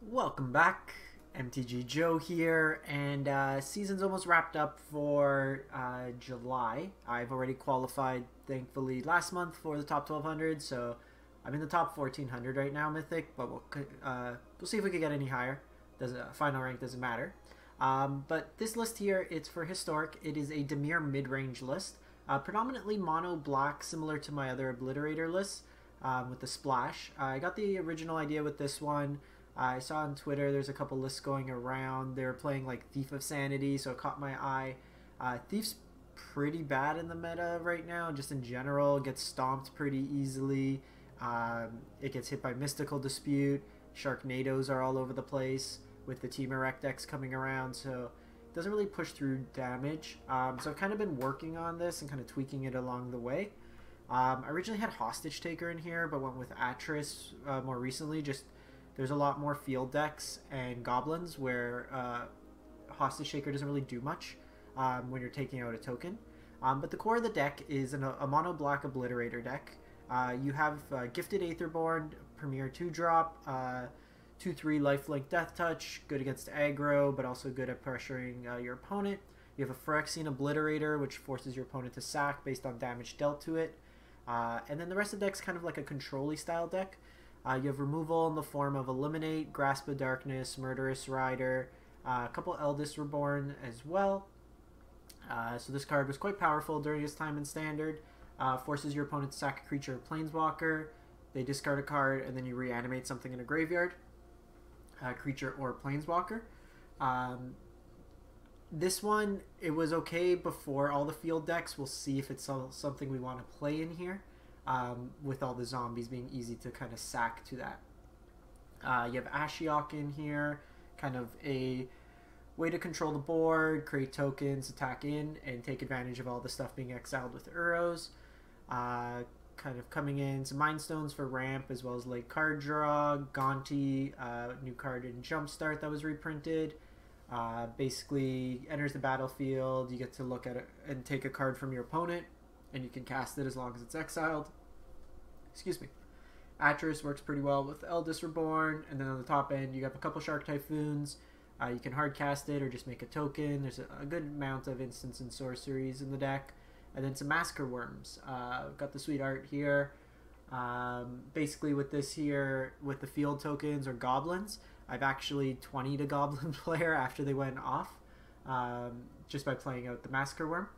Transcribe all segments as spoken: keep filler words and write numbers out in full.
Welcome back, M T G Joe here, and uh, season's almost wrapped up for uh, July. I've already qualified, thankfully, last month for the top twelve hundred, so I'm in the top fourteen hundred right now, Mythic, but we'll, uh, we'll see if we can get any higher. Doesn't, uh, final rank doesn't matter. Um, but this list here, it's for Historic. It is a Dimir mid-range list, uh, predominantly mono-black, similar to my other Obliterator lists um, with the splash. Uh, I got the original idea with this one. I saw on Twitter there's a couple lists going around. They were playing like Thief of Sanity, so it caught my eye. Uh, Thief's pretty bad in the meta right now, just in general. It gets stomped pretty easily. Um, it gets hit by Mystical Dispute. Sharknadoes are all over the place with the Team Erect decks coming around, so it doesn't really push through damage. Um, so I've kind of been working on this and kind of tweaking it along the way. Um, I originally had Hostage Taker in here, but went with Atris uh, more recently, just... There's a lot more field decks and goblins where uh, Hostage Taker doesn't really do much um, when you're taking out a token. Um, but the core of the deck is an, a mono-black Obliterator deck. Uh, you have uh, Gifted Aetherborn, Premier two drop, uh, two three Lifelink Death Touch, good against aggro, but also good at pressuring uh, your opponent. You have a Phyrexian Obliterator, which forces your opponent to sack based on damage dealt to it. Uh, and then the rest of the deck's kind of like a control-y style deck. Uh, you have removal in the form of Eliminate, Grasp of Darkness, Murderous Rider, uh, a couple Eldest Reborn as well. Uh, so this card was quite powerful during its time in Standard. Uh, forces your opponent to sack a creature or Planeswalker. They discard a card, and then you reanimate something in a graveyard. A creature or Planeswalker. Um, this one, it was okay before all the field decks. We'll see if it's something we want to play in here. Um, with all the zombies being easy to kind of sack to that. Uh, you have Ashiok in here, kind of a way to control the board, create tokens, attack in, and take advantage of all the stuff being exiled with Uros. Uh, kind of coming in, some Mind Stones for ramp, as well as late card draw, Gonti, uh, new card in Jumpstart that was reprinted. Uh, basically, enters the battlefield, you get to look at it and take a card from your opponent, and you can cast it as long as it's exiled. Excuse me. Atris works pretty well with Eldest Reborn, and then on the top end you have a couple Shark Typhoons. Uh, you can hard cast it or just make a token. There's a, a good amount of instants and sorceries in the deck. And then some Massacre Wurms. Uh, got the sweet art here. Um, basically with this here, with the field tokens or goblins, I've actually twenty'd a goblin player after they went off um, just by playing out the Massacre Wurm.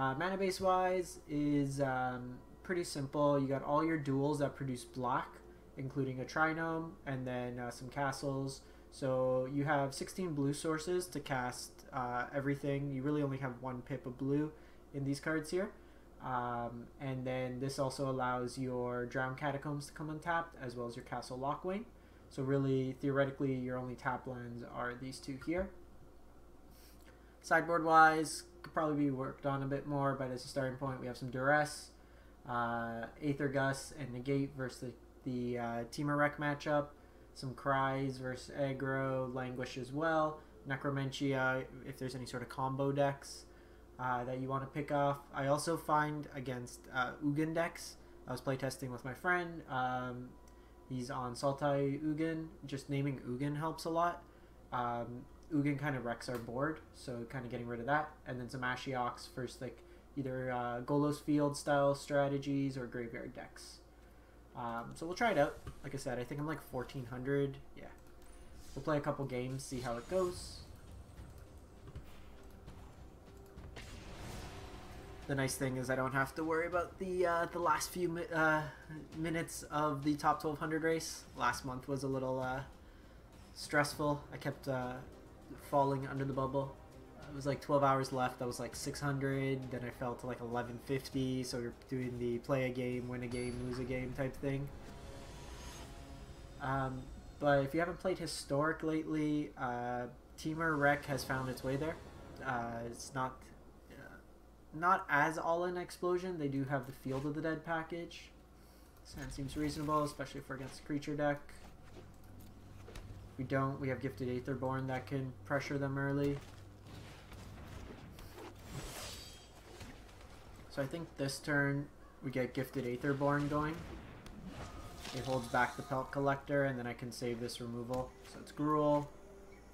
Uh, mana base wise is um, pretty simple. You got all your duels that produce black, including a Trinome and then uh, some castles. So you have sixteen blue sources to cast uh, everything. You really only have one pip of blue in these cards here. Um, and then this also allows your Drowned Catacombs to come untapped, as well as your Castle Lockwain. So really, theoretically, your only tap lands are these two here. Sideboard wise, could probably be worked on a bit more, but as a starting point, we have some Duress, uh, Aether Gust, and Negate versus the, the uh, Temur Rec matchup, some Cries versus aggro, Languish as well, Necromentia if there's any sort of combo decks uh, that you want to pick off. I also find against uh, Ugin decks, I was playtesting with my friend, um, he's on Sultai Ugin, just naming Ugin helps a lot. Um, Ugin kind of wrecks our board, so kind of getting rid of that. And then some Ashioks first, like either uh, Golos field style strategies or graveyard decks. Um, so we'll try it out. Like I said, I think I'm like fourteen hundred. Yeah. We'll play a couple games, see how it goes. The nice thing is I don't have to worry about the uh, the last few mi uh, minutes of the top twelve hundred race. Last month was a little uh, stressful. I kept... Uh, falling under the bubble. It was like twelve hours left. That was like six hundred. Then I fell to like eleven fifty. So you're doing the play a game, win a game, lose a game type thing. Um, but if you haven't played Historic lately, uh, Temur Rec has found its way there. Uh, it's not uh, not as all in Explosion. They do have the Field of the Dead package. So that seems reasonable, especially if we're against a creature deck. We don't. We have Gifted Aetherborn that can pressure them early. So I think this turn we get Gifted Aetherborn going. It holds back the Pelt Collector, and then I can save this removal. So it's Gruul.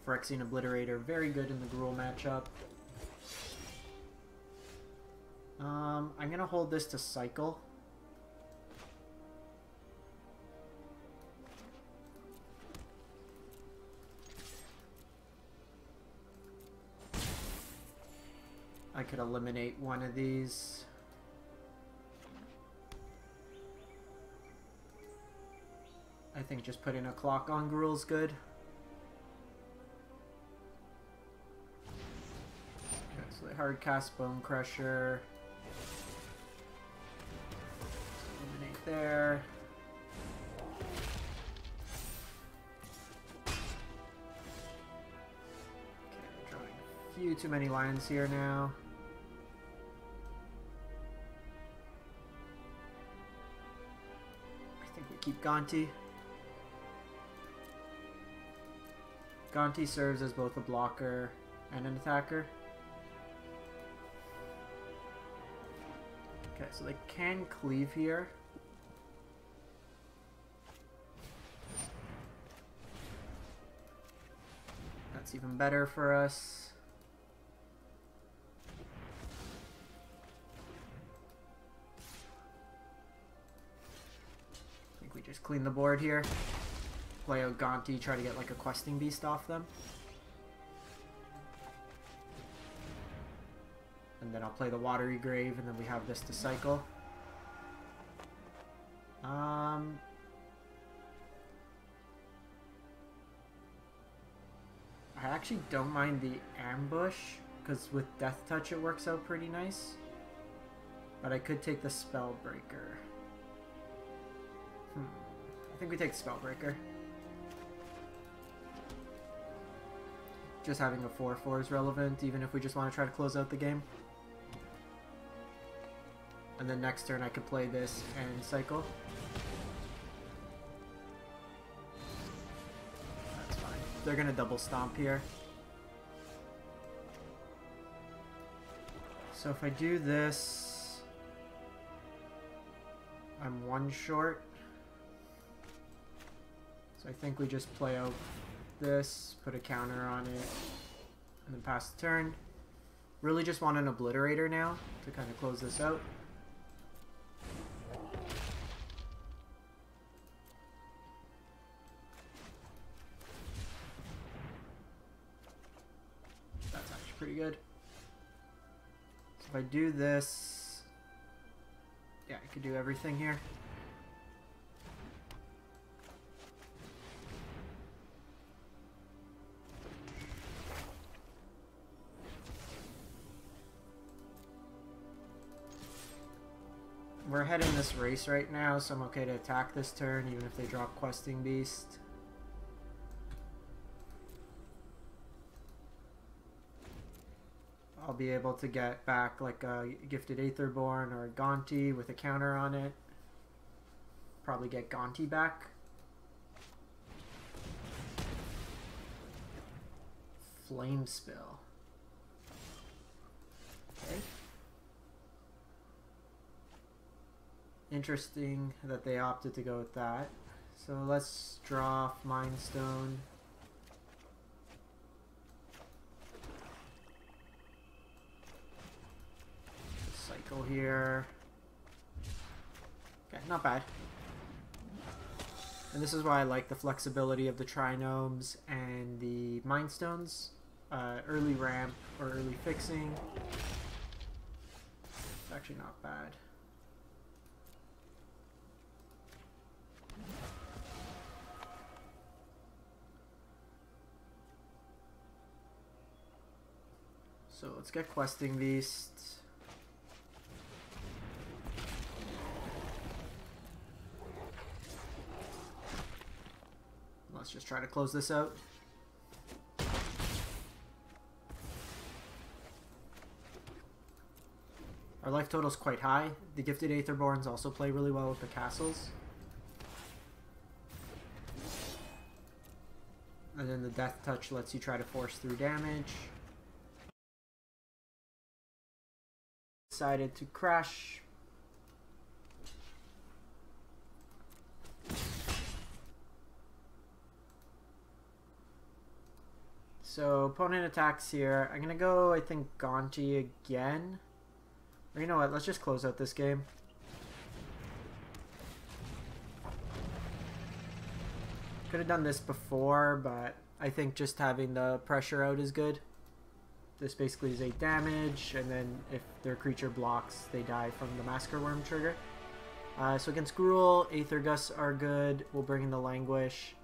Phyrexian Obliterator, very good in the Gruul matchup. Um, I'm going to hold this to cycle. I could eliminate one of these. I think just putting a clock on Gruul's good. Okay, so they hard cast Bone Crusher. Eliminate there. Okay, we're drawing a few too many lines here now. Keep Gonti. Gonti serves as both a blocker and an attacker. Okay, so they can cleave here. That's even better for us. Just clean the board here. Play out Gonti, try to get like a Questing Beast off them. And then I'll play the Watery Grave, and then we have this to cycle. Um, I actually don't mind the ambush, because with Death Touch it works out pretty nice. But I could take the Spellbreaker. Hmm. I think we take Spellbreaker. Just having a four four is relevant, even if we just want to try to close out the game. And then next turn I could play this and cycle. That's fine. They're going to double stomp here. So if I do this, I'm one short. So I think we just play out this, put a counter on it, and then pass the turn. Really just want an Obliterator now to kind of close this out. That's actually pretty good. So if I do this, yeah, I could do everything here. We're ahead in this race right now, so I'm okay to attack this turn, even if they drop Questing Beast. I'll be able to get back like a Gifted Aetherborn or a Gonti with a counter on it. Probably get Gonti back. Flame Spill. Okay. Interesting that they opted to go with that. So let's draw off Mind Stone. Cycle here. Okay, not bad. And this is why I like the flexibility of the Trinomes and the Mind Stones. Uh, early ramp or early fixing. It's actually not bad. So let's get Questing Beast. Let's just try to close this out. Our life total's quite high. The Gifted Aetherborns also play really well with the castles. And then the Death Touch lets you try to force through damage. Decided to crash. So opponent attacks here. I'm gonna go, I think, Gonti again. Or you know what? Let's just close out this game. Could have done this before, but I think just having the pressure out is good. This basically is eight damage, and then if their creature blocks, they die from the Massacre Wurm trigger. Uh, so against Gruul, Aether Gusts are good. We'll bring in the Languish,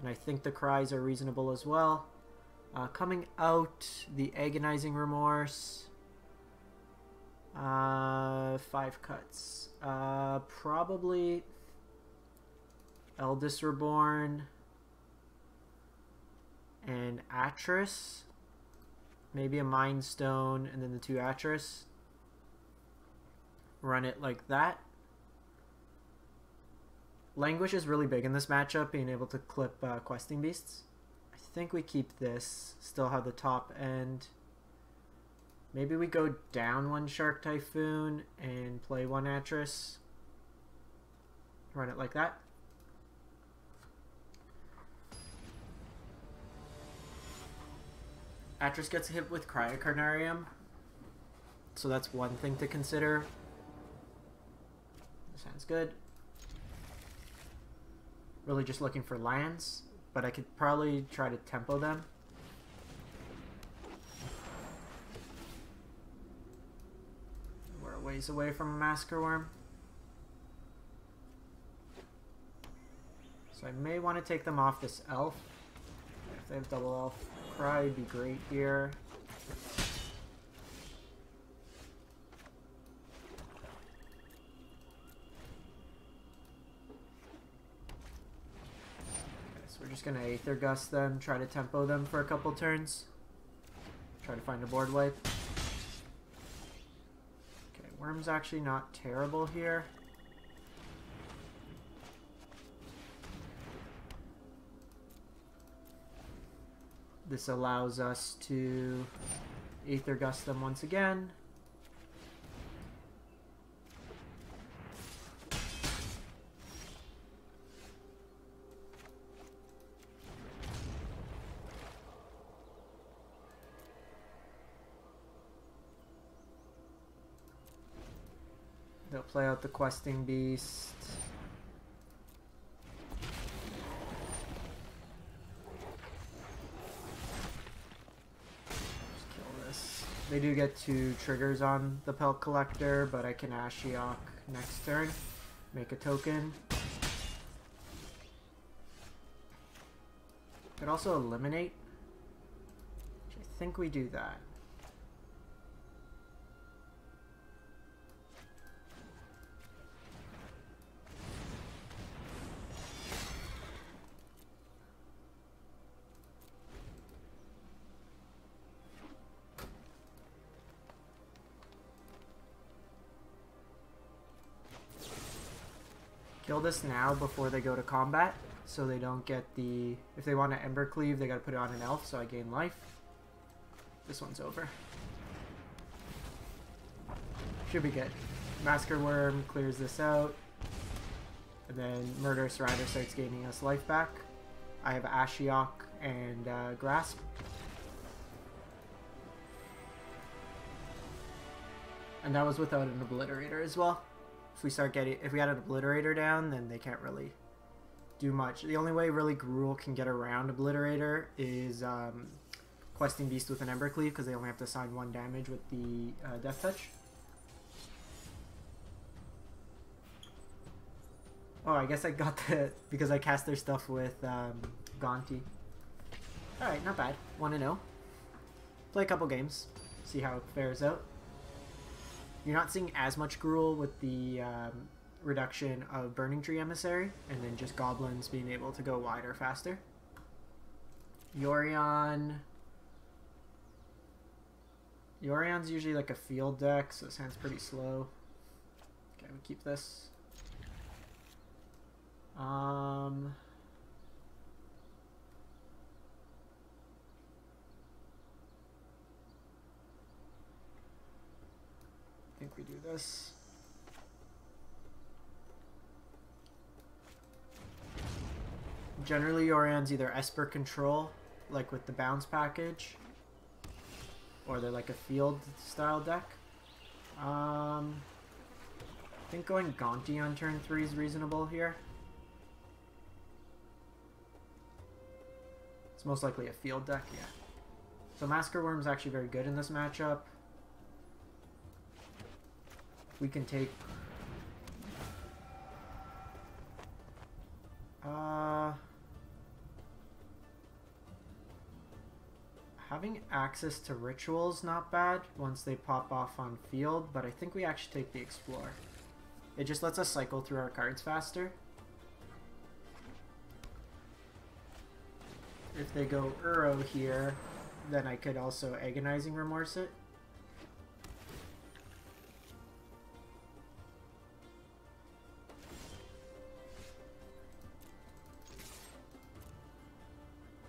and I think the Cries are reasonable as well. Uh, coming out, the Agonizing Remorse. Uh, five cuts. Uh, probably Eldest Reborn and Atris. Maybe a Mind Stone and then the two Atris. Run it like that. Languish is really big in this matchup, being able to clip uh, Questing Beasts. I think we keep this. Still have the top end. Maybe we go down one Shark Typhoon and play one Atris. Run it like that. Atris gets hit with Cry of Carnarium, so that's one thing to consider. Sounds good. Really just looking for lands, but I could probably try to tempo them. We're a ways away from a Massacre Wurm. So I may want to take them off this elf. If they have double elf, Cry would be great here. Just gonna Aether Gust them, try to tempo them for a couple turns. Try to find a board wipe. Okay, Wurm's actually not terrible here. This allows us to Aether Gust them once again. Play out the Questing Beast. Just kill this. They do get two triggers on the Pelt Collector, but I can Ashiok next turn. Make a token. Could also eliminate. Which I think we do that. Kill this now before they go to combat, so they don't get the... If they want to Embercleave, they gotta put it on an elf, so I gain life. This one's over. Should be good. Massacre Wurm clears this out, and then Murderous Rider starts gaining us life back. I have Ashiok and uh, Grasp. And that was without an Obliterator as well. If we start getting, if we had an Obliterator down, then they can't really do much. The only way really Gruul can get around Obliterator is um, Questing Beast with an Embercleave, because they only have to assign one damage with the uh, Death Touch. Oh, I guess I got the because I cast their stuff with um, Gonti. All right, not bad. one and oh. Play a couple games, see how it fares out. You're not seeing as much Gruul with the um, reduction of Burning Tree Emissary, and then just goblins being able to go wider faster. Yorion. Yorion's usually like a field deck, so this hand's pretty slow. Okay, we keep this. Um. I think we do this. Generally, Yorion's either Esper Control like with the bounce package, or they're like a field style deck. Um, I think going Gonti on turn three is reasonable here. It's most likely a field deck, yeah. So Massacre Wurm is actually very good in this matchup. We can take... Uh, having access to rituals not bad once they pop off on field, but I think we actually take the Explore. It just lets us cycle through our cards faster. If they go Uro here, then I could also Agonizing Remorse it.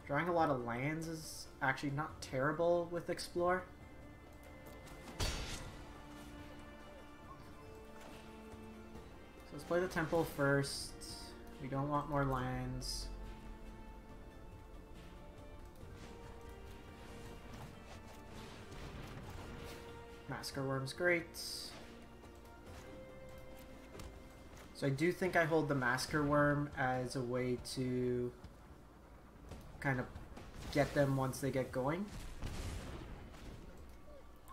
Drawing a lot of lands is actually not terrible with Explore. So let's play the Temple first. We don't want more lands. Massacre Wurm's great. So I do think I hold the Massacre Wurm as a way to kind of get them once they get going.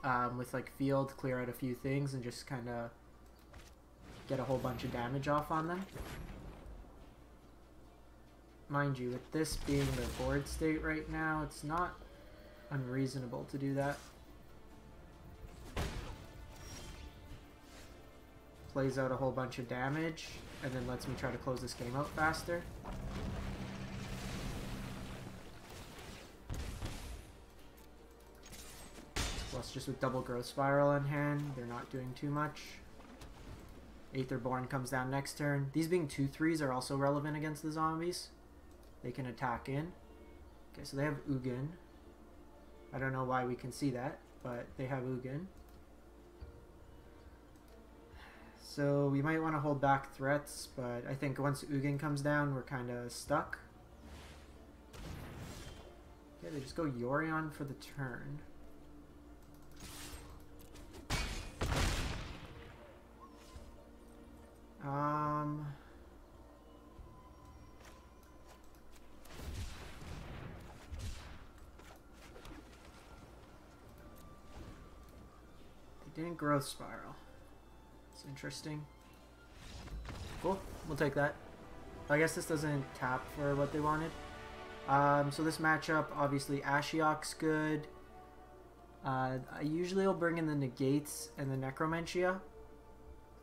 Um, with like field, clear out a few things and just kind of get a whole bunch of damage off on them. Mind you, with this being their board state right now, it's not unreasonable to do that. Plays out a whole bunch of damage and then lets me try to close this game out faster. Just with double Growth Spiral in hand, they're not doing too much. Aetherborn comes down next turn. These being two threes are also relevant against the zombies. They can attack in. Okay, so they have Ugin. I don't know why we can see that, but they have Ugin. So we might want to hold back threats, but I think once Ugin comes down, we're kind of stuck. Okay, they just go Yorion for the turn. Um, they didn't Growth Spiral. It's interesting. Cool, we'll take that. I guess this doesn't tap for what they wanted. Um, so this matchup, obviously Ashiok's good. Uh, I usually will bring in the Negates and the Necromentia.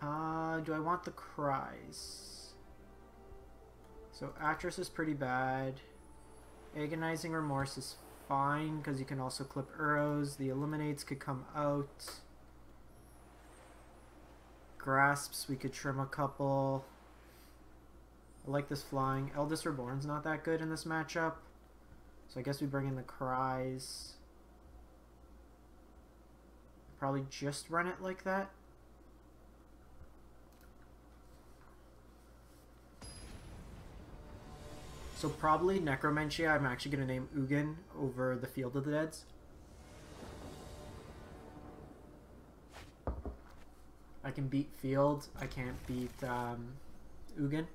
Uh, do I want the Cries? So Atris is pretty bad. Agonizing Remorse is fine because you can also clip Uros. The Eliminates could come out. Grasps, we could trim a couple. I like this flying. Eldest Reborn's not that good in this matchup. So I guess we bring in the Cries. Probably just run it like that. So probably Necromentia, I'm actually going to name Ugin over the Field of the Deads. I can beat Field, I can't beat um, Ugin.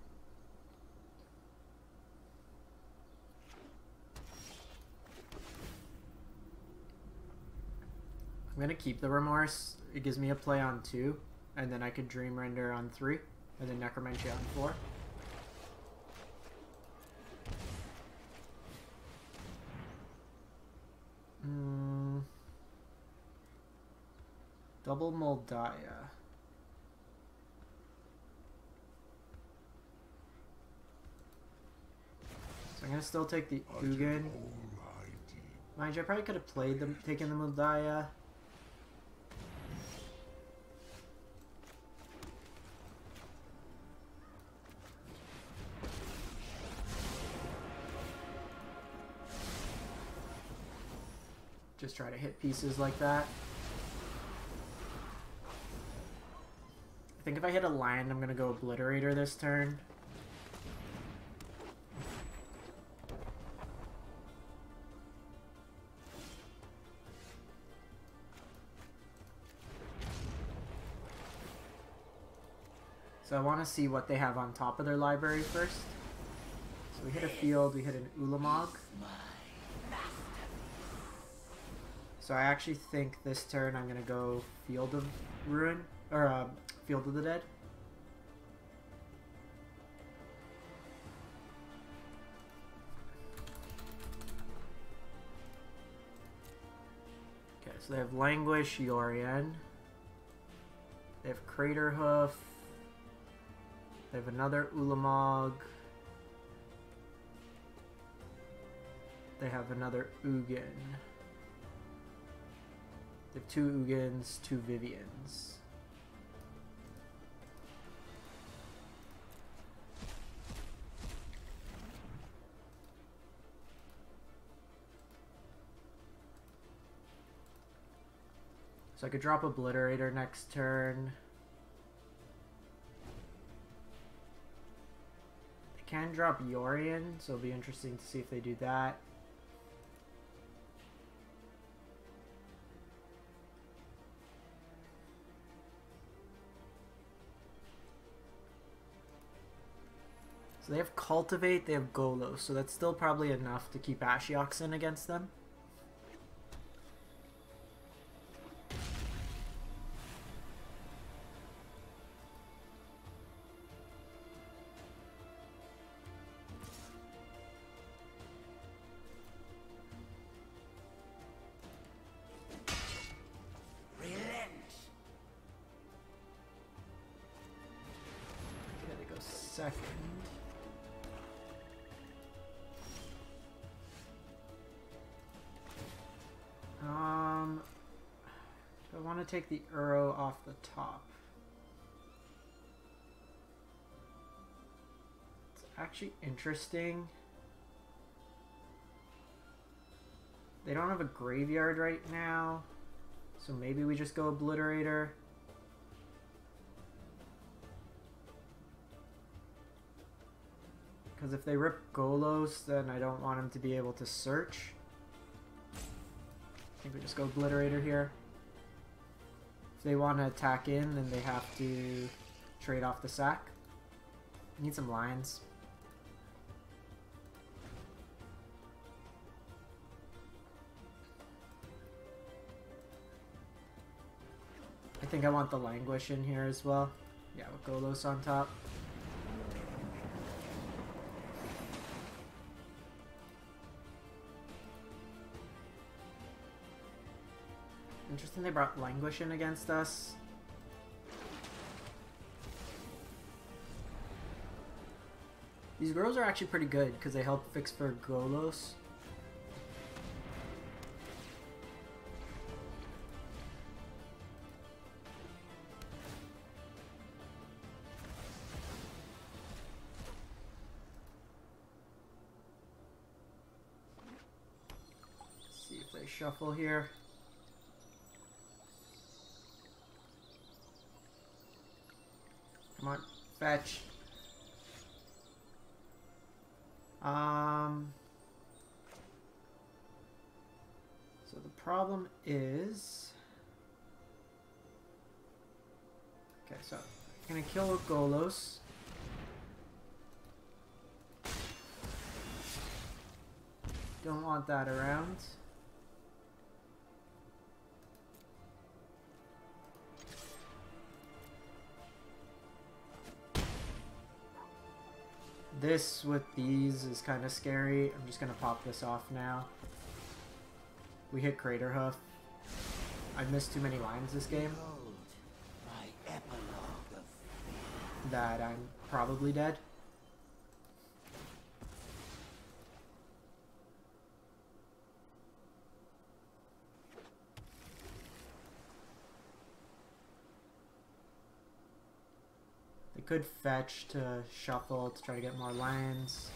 I'm going to keep the Remorse, it gives me a play on two, and then I could Dream Render on three, and then Necromentia on four. Double Moldiah. So I'm gonna still take the Ugin. Mind you, I probably could have played them, taking the Moldiah. Just try to hit pieces like that. I think if I hit a land, I'm going to go Obliterator this turn. So I want to see what they have on top of their library first. So we hit a field, we hit an Ulamog. So I actually think this turn I'm going to go Field of Ruin, or uh, Field of the Dead. Okay, so they have Languish, Yorion. They have Crater Hoof. They have another Ulamog. They have another Ugin. They have two Ugins, two Vivians. So I could drop Obliterator next turn. They can drop Yorion, so it'll be interesting to see if they do that. So they have Cultivate, they have Golos, so that's still probably enough to keep Ashiok in against them. Relent. Okay, they go second. Take the Uro off the top. It's actually interesting. They don't have a graveyard right now, so maybe we just go Obliterator. Because if they rip Golos, then I don't want him to be able to search. I think we just go Obliterator here. They want to attack in, then they have to trade off the sack. Need some lines. I think I want the Languish in here as well. Yeah, with Golos on top. Interesting they brought Languish in against us. These girls are actually pretty good because they help fix for Golos. Let's see if they shuffle here. Come on, fetch. Um, so the problem is... Okay, so I'm going to kill Golos. Don't want that around. This with these is kind of scary. I'm just going to pop this off now. We hit Crater Hoof. I missed too many lines this game. That I'm probably dead. Could fetch to shuffle to try to get more lands.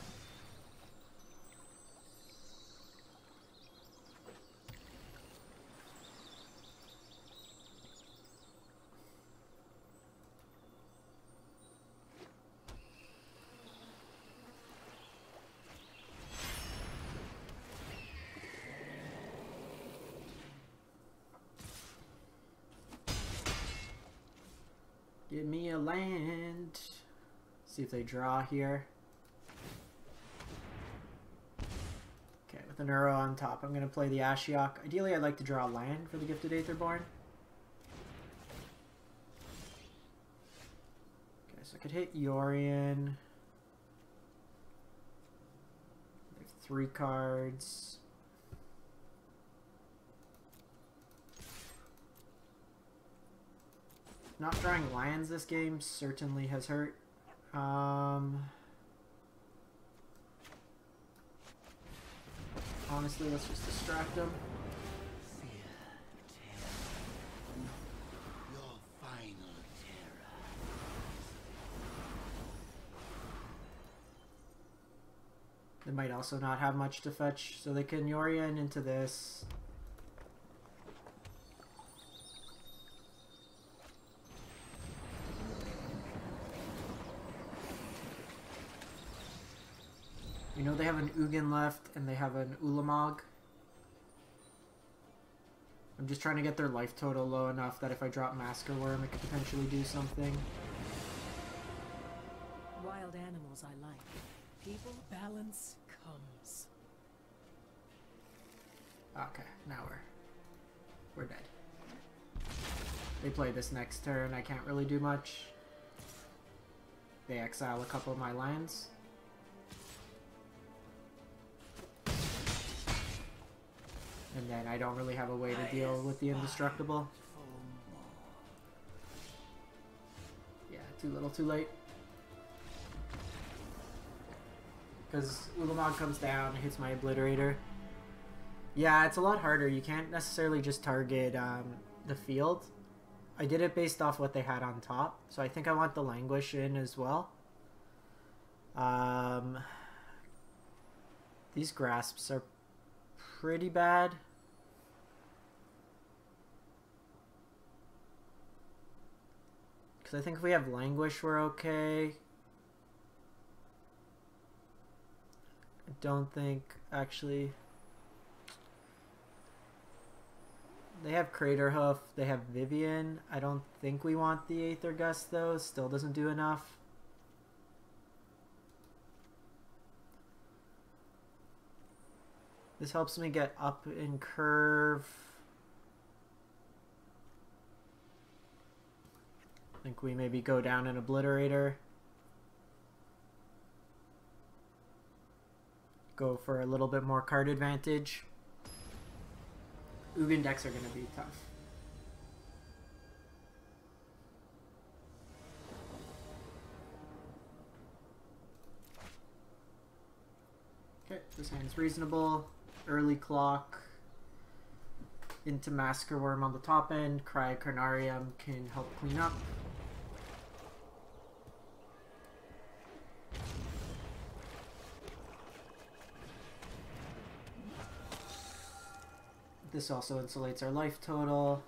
Give me a land. See if they draw here. Okay, with an Uro on top, I'm going to play the Ashiok. Ideally, I'd like to draw a land for the Gifted Aetherborn. Okay, so I could hit Yorion. Three cards. Not drawing lands this game certainly has hurt. Um, honestly, let's just distract them. They might also not have much to fetch, so they can Yorion into this. You know they have an Ugin left, and they have an Ulamog. I'm just trying to get their life total low enough that if I drop Massacre Wurm, it could potentially do something. Wild animals I like. People balance comes. Okay, now we're we're dead. They play this next turn. I can't really do much. They exile a couple of my lands. And then I don't really have a way to deal with the indestructible. Yeah, too little too late. Because Ulamog comes down, hits my Obliterator. Yeah, it's a lot harder. You can't necessarily just target um, the field. I did it based off what they had on top. So I think I want the Languish in as well. Um, these grasps are pretty bad. Because I think if we have Languish, we're okay. Don't think actually they have Crater Hoof, they have Vivian. I don't think we want the Aether Gust though, still doesn't do enough. This helps me get up in curve. I think we maybe go down an Obliterator. Go for a little bit more card advantage. Ugin decks are going to be tough. Okay, this hand's reasonable. Early clock into Massacre Wurm on the top end. Cry of Carnarium can help clean up. This also insulates our life total.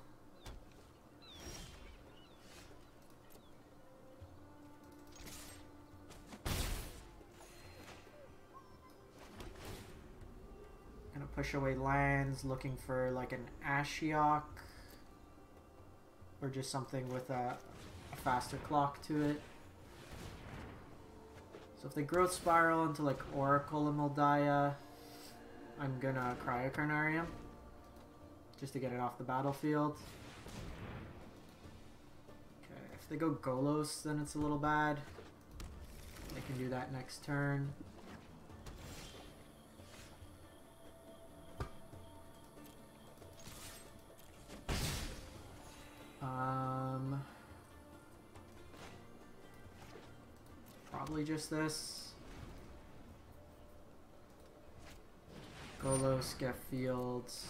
Gonna push away lands, looking for like an Ashiok or just something with a, a faster clock to it. So if they Growth Spiral into like Oracle of Half-Truths, I'm gonna Cry of Carnarium. Just to get it off the battlefield. Okay, if they go Golos, then it's a little bad. They can do that next turn. Um, probably just this. Golos, get fields.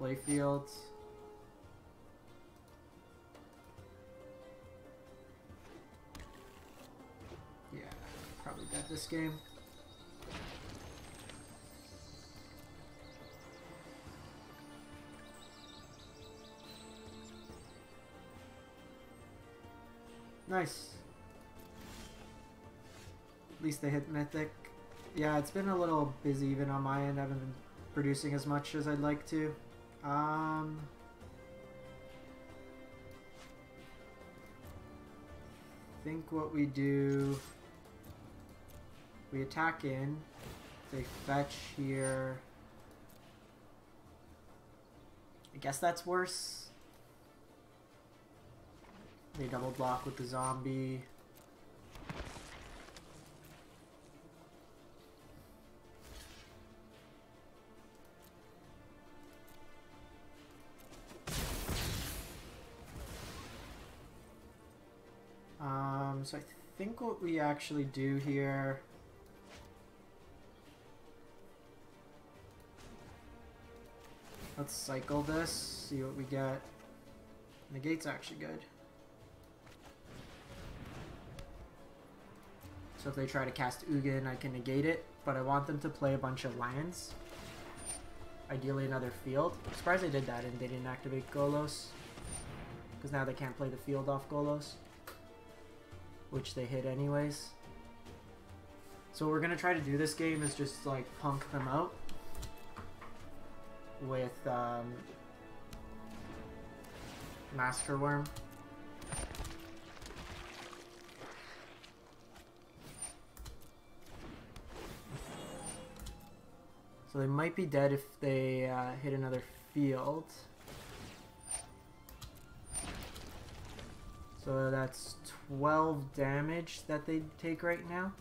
Playfields. Yeah, probably got this game. Nice. At least they hit Mythic. Yeah, it's been a little busy even on my end. I haven't been producing as much as I'd like to. Um, think what we do, we attack in, they fetch here. I guess that's worse. They double block with the zombie. Um, so I think what we actually do here, let's cycle this, see what we get. Negate's actually good. So if they try to cast Ugin, I can negate it, but I want them to play a bunch of lands. Ideally another field. I'm surprised they did that and they didn't activate Golos, because now they can't play the field off Golos, which they hit anyways. So what we're gonna try to do this game is just like punk them out with um, Massacre Wurm. So they might be dead if they uh, hit another field. So that's twelve damage that they take right now.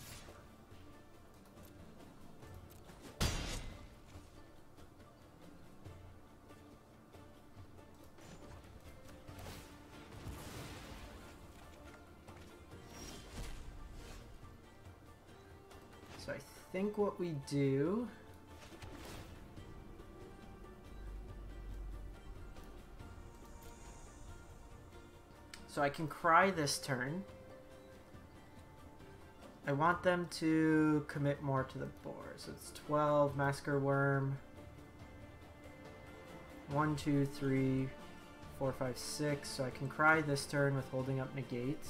So I think what we do, so I can cry this turn. I want them to commit more to the board. So it's twelve, Massacre Wurm. one, two, three, four, five, six. So I can cry this turn with holding up Negate.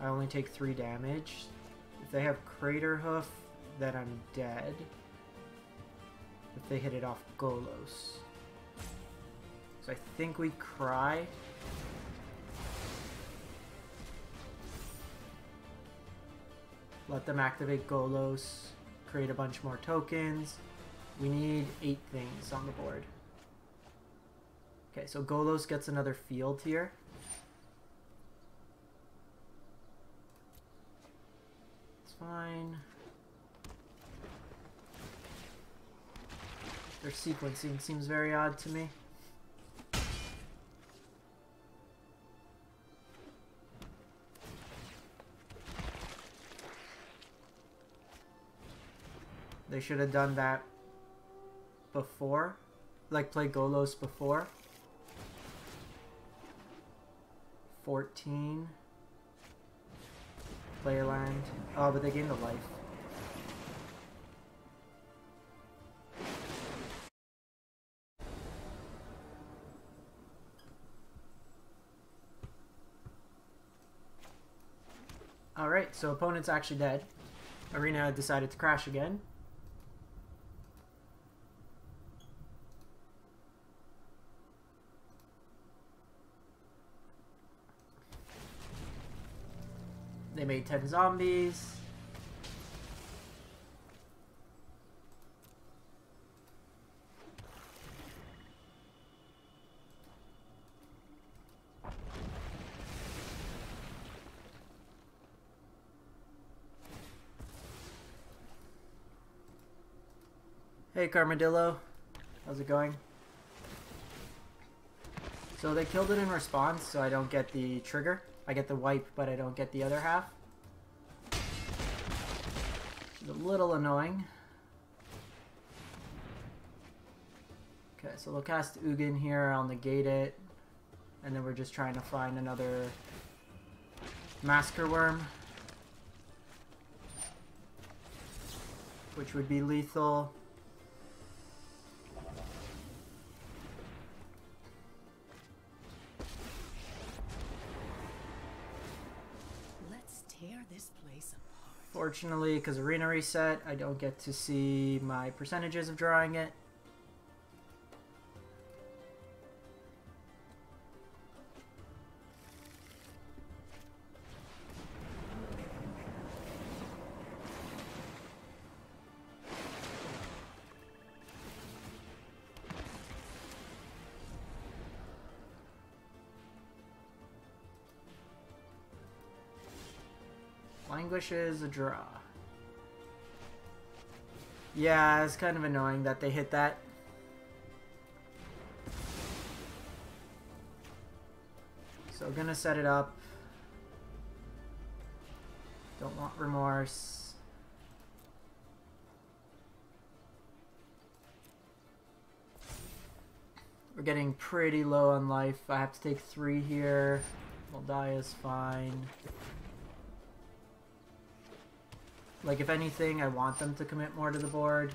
I only take three damage. If they have Crater Hoof, then I'm dead. If they hit it off Golos. So I think we cry. Let them activate Golos, create a bunch more tokens. We need eight things on the board. Okay, so Golos gets another field here. It's fine. Their sequencing seems very odd to me. They should have done that before, like play Golos before. fourteen. Play a land. Oh, but they gained a life. Alright, so opponent's actually dead. Arena decided to crash again. They made ten zombies. Hey Carmadillo, how's it going? So they killed it in response, so I don't get the trigger. I get the wipe, but I don't get the other half. It's a little annoying. Okay, so they'll cast Ugin here, I'll negate it. And then we're just trying to find another Massacre Wurm, which would be lethal. Fortunately, because arena reset, I don't get to see my percentages of drawing it. Languish is a draw. Yeah, it's kind of annoying that they hit that. So gonna set it up. Don't want remorse. We're getting pretty low on life. I have to take three here. We'll die is fine. Like, if anything, I want them to commit more to the board.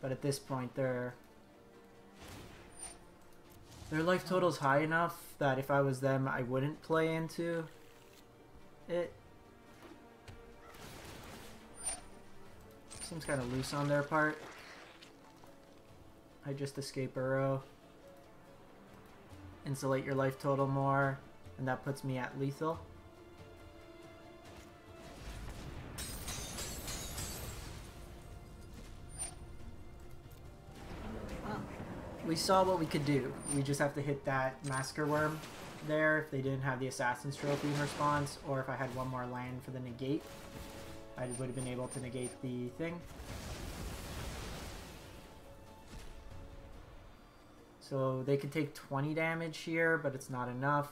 But at this point, they're... their life total's high enough that if I was them, I wouldn't play into it. Seems kind of loose on their part. I just escape Uro. Insulate your life total more, and that puts me at lethal. We saw what we could do. We just have to hit that Massacre Wurm there if they didn't have the Assassin's Trophy in response, or if I had one more land for the negate, I would have been able to negate the thing. So they could take twenty damage here, but it's not enough.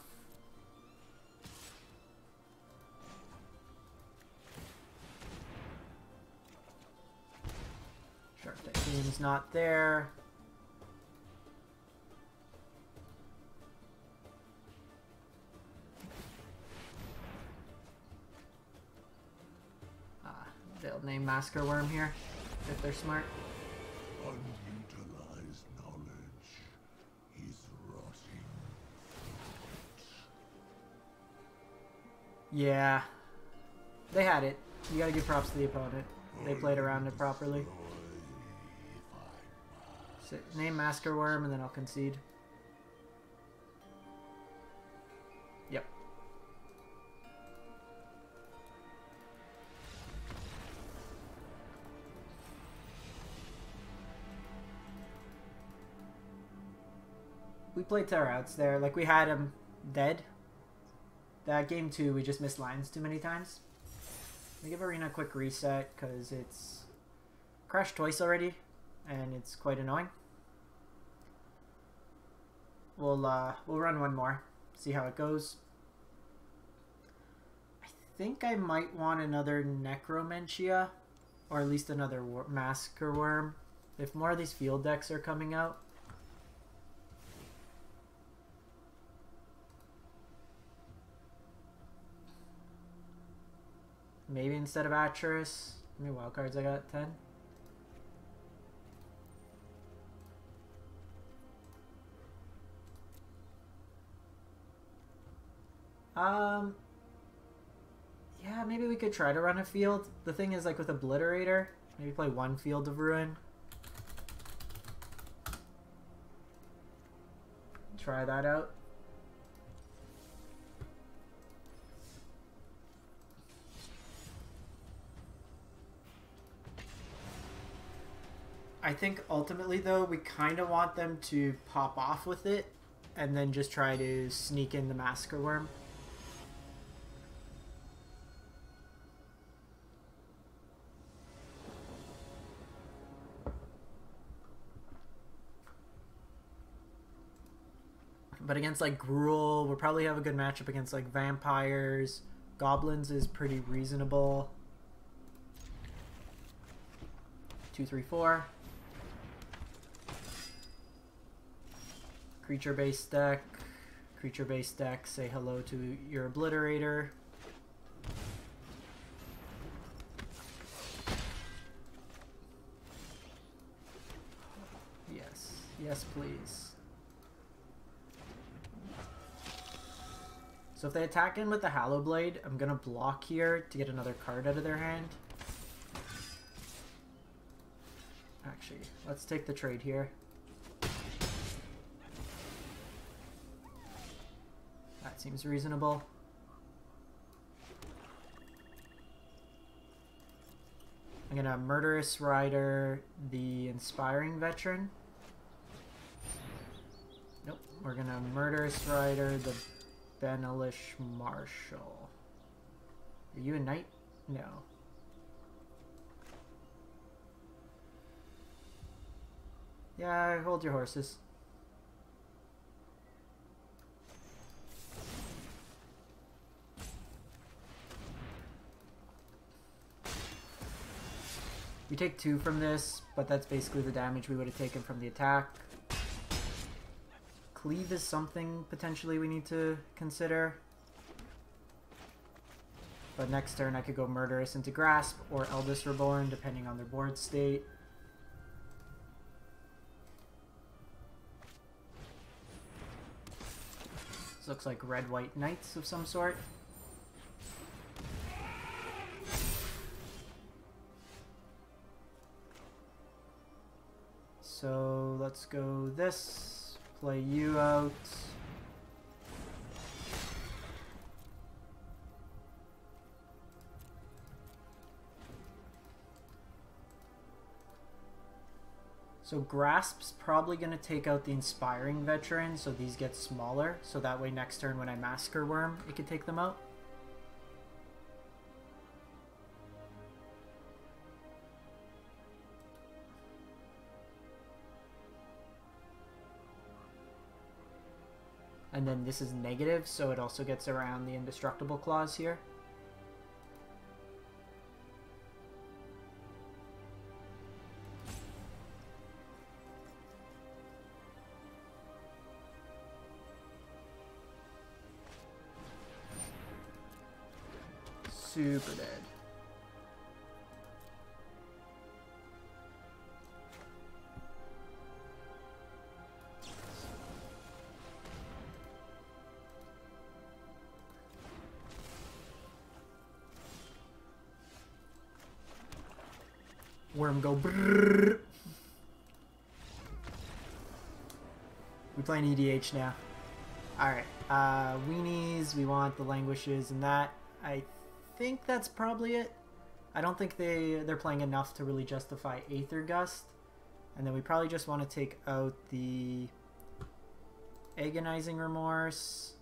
Shark Typhoon's not there. They'll name Massacre Wurm here, if they're smart. Unutilized knowledge is rotting fruit. Yeah. They had it. You gotta give props to the opponent. They played around it properly. So name Massacre Wurm and then I'll concede. Yep. We played Terror Outs there. Like, we had him dead. That game, too, we just missed lines too many times. We give Arena a quick reset, because it's crashed twice already, and it's quite annoying. We'll, uh, we'll run one more, see how it goes. I think I might want another Necromentia, or at least another Massacre Wurm, if more of these field decks are coming out. Maybe instead of Atris. How many wild cards I got? ten? Um, yeah, maybe we could try to run a field. The thing is, like, with Obliterator, maybe play one Field of Ruin. Try that out. I think ultimately, though, we kind of want them to pop off with it and then just try to sneak in the Massacre Wurm. But against, like, Gruul, we'll probably have a good matchup against, like, Vampires. Goblins is pretty reasonable. Two, three, four. Creature-based deck. Creature-based deck, say hello to your Obliterator. Yes. Yes, please. So if they attack in with the Hallowblade, I'm going to block here to get another card out of their hand. Actually, let's take the trade here. That seems reasonable. I'm gonna Murderous Rider the Inspiring Veteran. Nope, we're gonna Murderous Rider the Benelish Marshal. Are you a knight? No. Yeah, hold your horses. We take two from this, but that's basically the damage we would have taken from the attack. Cleave is something potentially we need to consider. But next turn I could go Murderous into Grasp or Eldest Reborn, depending on their board state. This looks like red-white knights of some sort. So let's go this, play you out. So Grasp's probably going to take out the Inspiring Veteran, so these get smaller, so that way next turn when I Massacre Wurm, it could take them out. And then this is negative, so it also gets around the Indestructible Clause here. Super dead. Wurm go brrrr. We play an E D H now. Alright. Uh, weenies, we want the Languishes and that. I think that's probably it. I don't think they, they're playing enough to really justify Aether Gust. And then we probably just want to take out the Agonizing Remorse.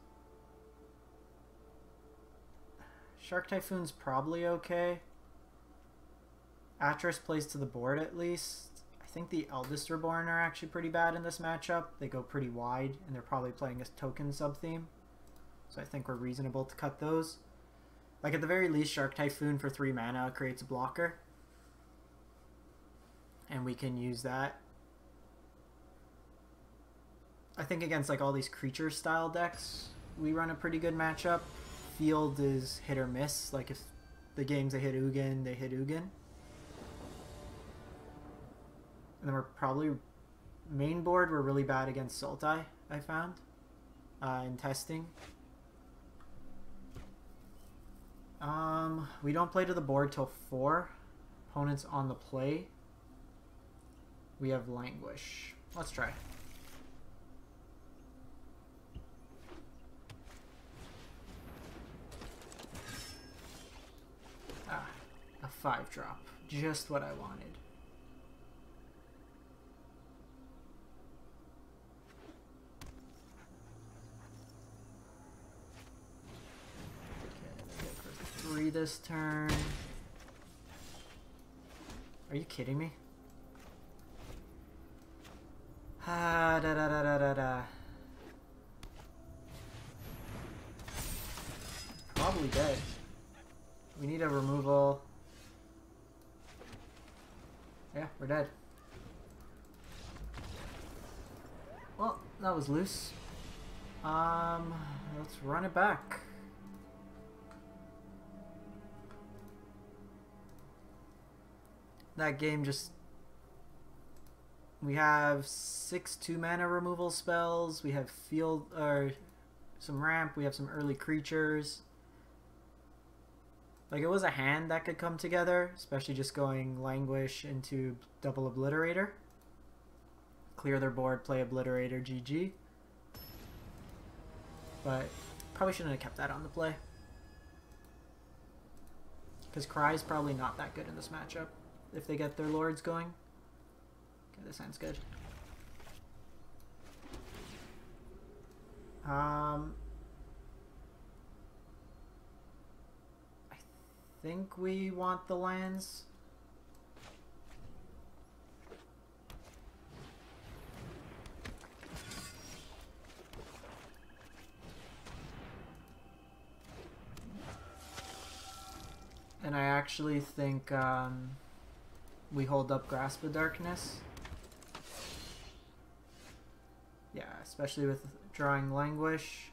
Shark Typhoon's probably okay. Atris plays to the board at least. I think the Eldest Reborn are actually pretty bad in this matchup. They go pretty wide, and they're probably playing a token sub-theme. So I think we're reasonable to cut those. Like, at the very least, Shark Typhoon for three mana creates a blocker. And we can use that. I think against, like, all these creature-style decks, we run a pretty good matchup. Field is hit or miss. Like, if the games they hit Ugin, they hit Ugin. And then we're probably... Main board, we're really bad against Sultai, I found. Uh, in testing. Um, we don't play to the board till four. Opponents on the play. We have Languish. Let's try. Ah, a five drop. Just what I wanted. This turn. Are you kidding me? Ah, da da da da da da. Probably dead. We need a removal. Yeah, we're dead. Well, that was loose. Um, let's run it back. That game just... We have six two-mana removal spells. We have field... or some ramp. We have some early creatures. Like, it was a hand that could come together. Especially just going Languish into double Obliterator. Clear their board, play Obliterator, G G. But probably shouldn't have kept that on the play. Because Cry's probably not that good in this matchup. If they get their lords going. Okay, this sounds good. Um, I think we want the lands. And I actually think um, we hold up Grasp of Darkness. Yeah, especially with drawing Languish.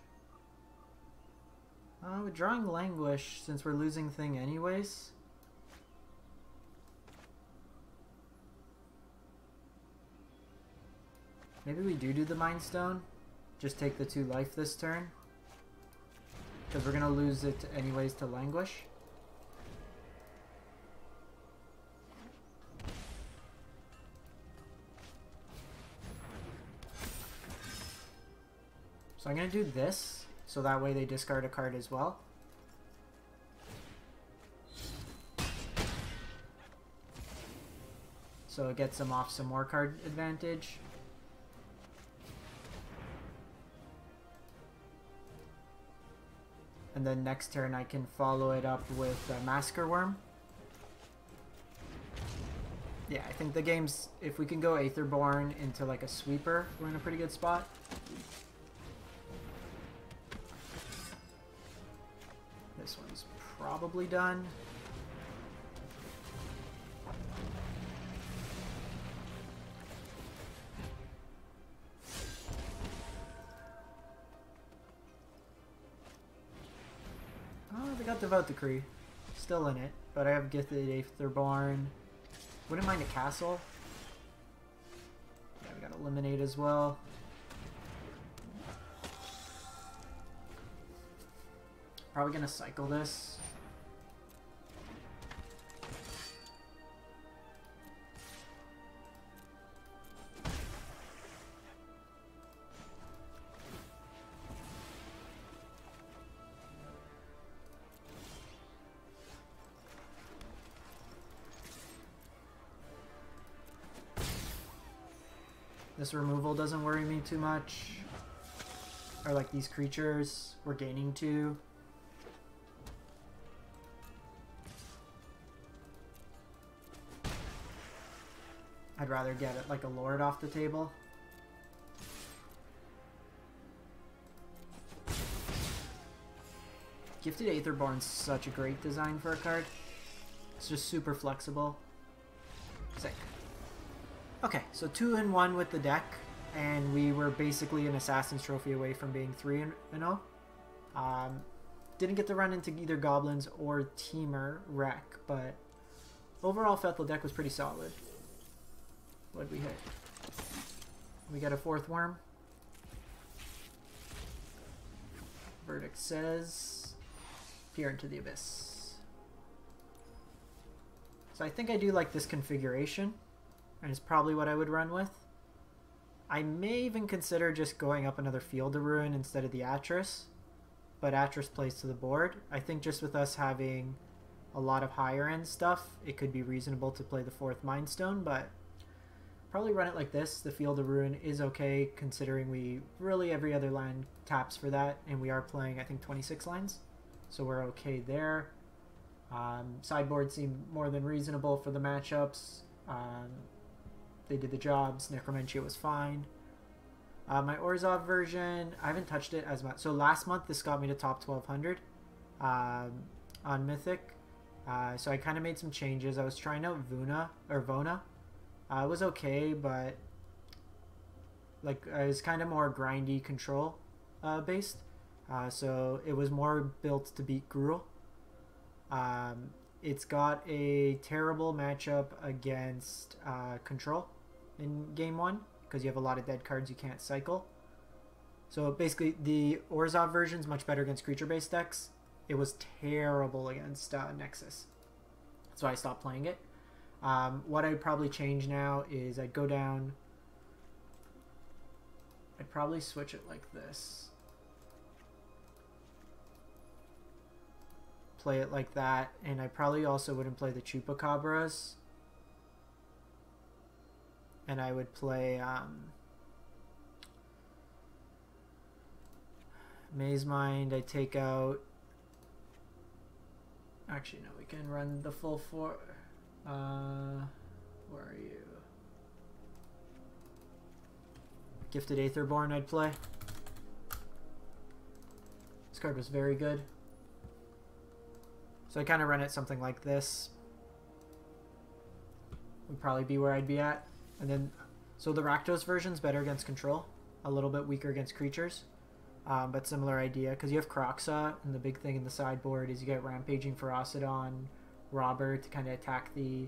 Uh, we're drawing Languish since we're losing thing anyways. Maybe we do do the Mind Stone. Just take the two life this turn. Because we're going to lose it anyways to Languish. So I'm going to do this, so that way they discard a card as well. So it gets them off some more card advantage. And then next turn I can follow it up with uh, Massacre Wurm. Yeah, I think the game's, if we can go Aetherborn into like a sweeper, we're in a pretty good spot. This one's probably done. Oh, they got Devout Decree. Still in it, but I have Gifted Aetherborn. Wouldn't mind a castle. Yeah, we got Eliminate as well. Probably gonna cycle this. This removal doesn't worry me too much. Or like these creatures, we're gaining two. I'd rather get it like a lord off the table. Gifted Aetherborn's such a great design for a card. It's just super flexible. Sick. Okay, so two and one with the deck, and we were basically an Assassin's Trophy away from being three and zero. Um, didn't get to run into either goblins or Temur wreck, but overall, felt the deck was pretty solid. What'd we hit? We got a fourth worm. Verdict says, peer into the abyss. So I think I do like this configuration, and it's probably what I would run with. I may even consider just going up another Field of Ruin instead of the Atris, but Atris plays to the board. I think just with us having a lot of higher end stuff, it could be reasonable to play the fourth Mind Stone, but probably run it like this. The Field of Ruin is okay, considering we really every other land taps for that, and we are playing, I think, twenty-six lands, so we're okay there. Um, sideboards seem more than reasonable for the matchups. Um, they did the jobs. Necromentia was fine. Uh, my Orzhov version, I haven't touched it as much. So last month, this got me to top twelve hundred um, on Mythic, uh, so I kind of made some changes. I was trying out Vuna, or Vona. Uh, it was okay, but like it was kind of more grindy control uh, based, uh, so it was more built to beat Gruul. Um, it's got a terrible matchup against uh, control in game one because you have a lot of dead cards you can't cycle. So basically, the Orzhov version is much better against creature-based decks. It was terrible against uh, Nexus. That's why I stopped playing it. Um, what I'd probably change now is I'd go down, I'd probably switch it like this. Play it like that, and I probably also wouldn't play the Chupacabras. And I would play um, Maze Mind, I take out Actually, no, we can run the full four. Uh, where are you? Gifted Aetherborn I'd play. This card was very good. So I kind of run it something like this. Would probably be where I'd be at. And then, so the Rakdos version's better against control. A little bit weaker against creatures. Um, but similar idea, because you have Croxa, and the big thing in the sideboard is you get Rampaging Ferocidon, Robber to kind of attack the...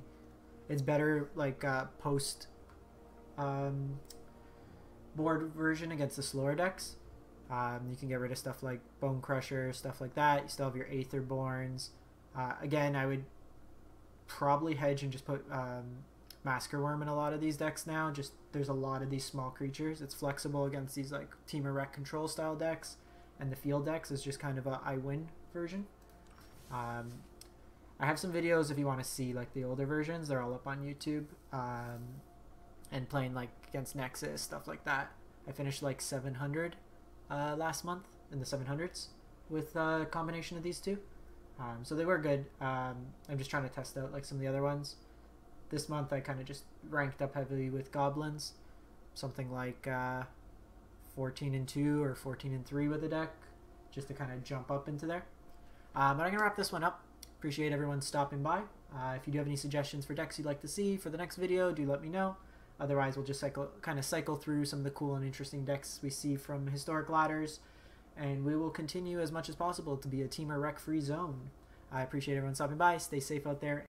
It's better, like, uh, post... Um, board version against the slower decks. Um, you can get rid of stuff like Bone Crusher, stuff like that. You still have your Aetherborns. Uh, again, I would probably hedge and just put um, Massacre Wurm in a lot of these decks now. Just there's a lot of these small creatures. It's flexible against these like Team Erect Control style decks, and the field decks is just kind of a I win version. Um, I have some videos if you want to see like the older versions. They're all up on YouTube. Um, and playing like against Nexus, stuff like that. I finished like seven hundred uh, last month in the seven hundreds with a combination of these two. Um, so they were good. Um, I'm just trying to test out like some of the other ones. This month I kind of just ranked up heavily with goblins, something like uh, fourteen and two or fourteen and three with a deck, just to kind of jump up into there. Uh, but I'm gonna wrap this one up. Appreciate everyone stopping by. Uh, if you do have any suggestions for decks you'd like to see for the next video, do let me know. Otherwise, we'll just cycle, kind of cycle through some of the cool and interesting decks we see from Historic Ladders, and we will continue as much as possible to be a team or rec-free zone. I appreciate everyone stopping by. Stay safe out there.